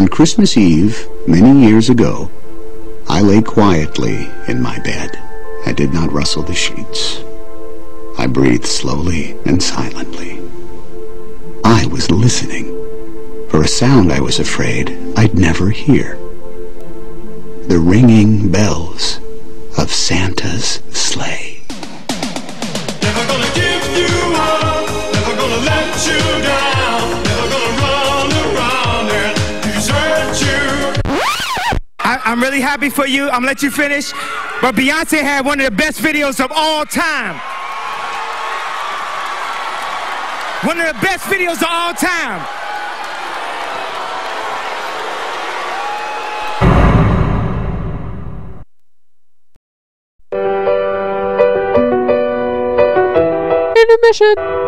On Christmas Eve, many years ago, I lay quietly in my bed. I did not rustle the sheets. I breathed slowly and silently. I was listening for a sound I was afraid I'd never hear. The ringing bells of Santa's sleigh. Never gonna give you up, never gonna let you down, never gonna run around and desert you. I'm really happy for you. I'm gonna let you finish. But Beyonce had one of the best videos of all time. One of the best videos of all time. Intermission.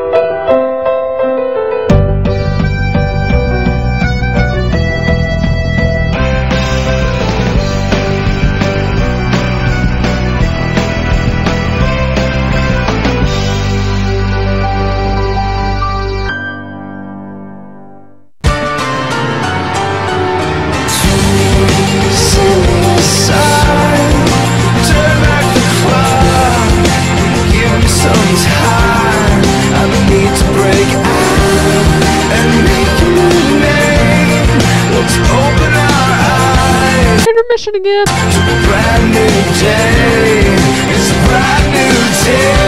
Again. It's a brand new day. It's a brand new day.